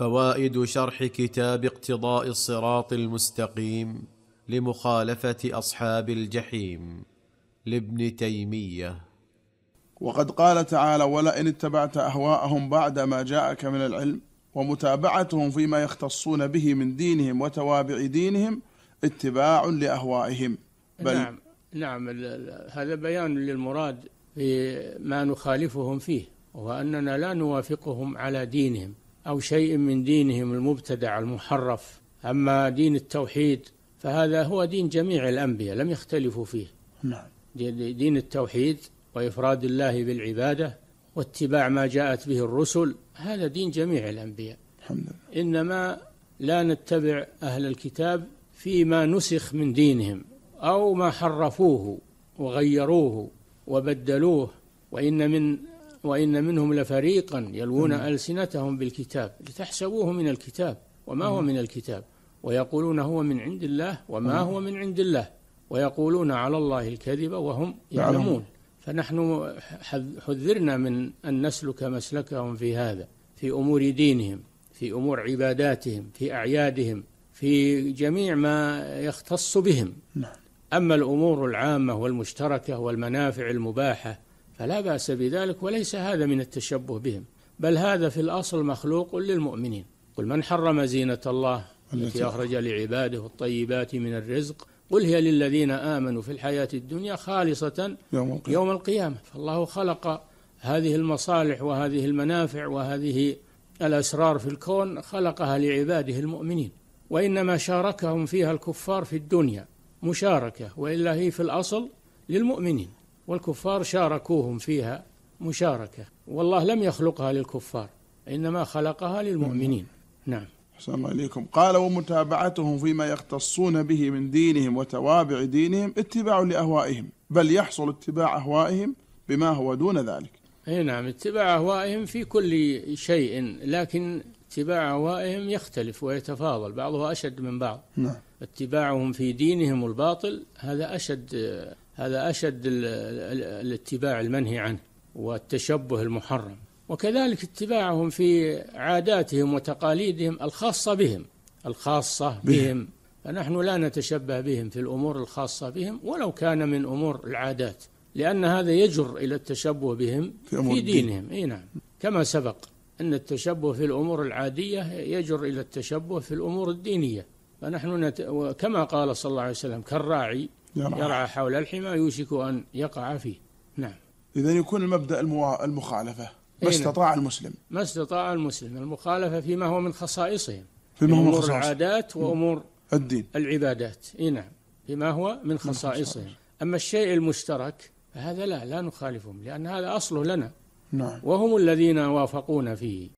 فوائد شرح كتاب اقتضاء الصراط المستقيم لمخالفة أصحاب الجحيم لابن تيمية. وقد قال تعالى: ولئن اتبعت أهواءهم بعدما جاءك من العلم، ومتابعتهم فيما يختصون به من دينهم وتوابع دينهم اتباع لأهوائهم. بل نعم هذا بيان للمراد بما نخالفهم فيه، وأننا لا نوافقهم على دينهم أو شيء من دينهم المبتدع المحرف. أما دين التوحيد فهذا هو دين جميع الأنبياء لم يختلفوا فيه، دين التوحيد وإفراد الله بالعبادة واتباع ما جاءت به الرسل، هذا دين جميع الأنبياء. إنما لا نتبع أهل الكتاب فيما نسخ من دينهم أو ما حرفوه وغيروه وبدلوه. وإن منهم لفريقا يلوون ألسنتهم بالكتاب لتحسبوه من الكتاب وما هو من الكتاب، ويقولون هو من عند الله وما هو من عند الله، ويقولون على الله الكذب وهم يعلمون. فنحن حذرنا من أن نسلك مسلكهم في هذا، في أمور دينهم، في أمور عباداتهم، في أعيادهم، في جميع ما يختص بهم. أما الأمور العامة والمشتركة والمنافع المباحة فلا بأس بذلك، وليس هذا من التشبه بهم، بل هذا في الأصل مخلوق للمؤمنين. قل من حرم زينة الله التي أخرج لعباده والطيبات من الرزق قل هي للذين آمنوا في الحياة الدنيا خالصة يوم القيامة. فالله خلق هذه المصالح وهذه المنافع وهذه الأسرار في الكون، خلقها لعباده المؤمنين، وإنما شاركهم فيها الكفار في الدنيا مشاركة، وإلا هي في الأصل للمؤمنين، والكفار شاركوهم فيها مشاركة، والله لم يخلقها للكفار إنما خلقها للمؤمنين. نعم. أحسن الله إليكم. قال: ومتابعتهم فيما يختصون به من دينهم وتوابع دينهم اتباع لأهوائهم، بل يحصل اتباع أهوائهم بما هو دون ذلك. أي نعم، اتباع أهوائهم في كل شيء، لكن اتباع أهوائهم يختلف ويتفاضل، بعضها أشد من بعض. نعم. اتباعهم في دينهم الباطل هذا أشد الاتباع المنهي عنه والتشبه المحرم، وكذلك اتباعهم في عاداتهم وتقاليدهم الخاصة بهم. فنحن لا نتشبه بهم في الأمور الخاصة بهم ولو كان من أمور العادات، لأن هذا يجر إلى التشبه بهم في دينهم. أي نعم، كما سبق أن التشبه في الأمور العادية يجر إلى التشبه في الأمور الدينية. فنحن كما قال صلى الله عليه وسلم: كالراعي يرعى حول الحمى يوشك أن يقع فيه. نعم. إذن يكون المبدأ المخالفة ما استطاع المسلم المخالفة فيما هو من خصائصهم، فيما هو من أمور العادات وأمور الدين العبادات. إيه نعم، فيما هو من خصائصهم. أما الشيء المشترك فهذا لا نخالفهم، لأن هذا أصله لنا. نعم. وهم الذين وافقون فيه.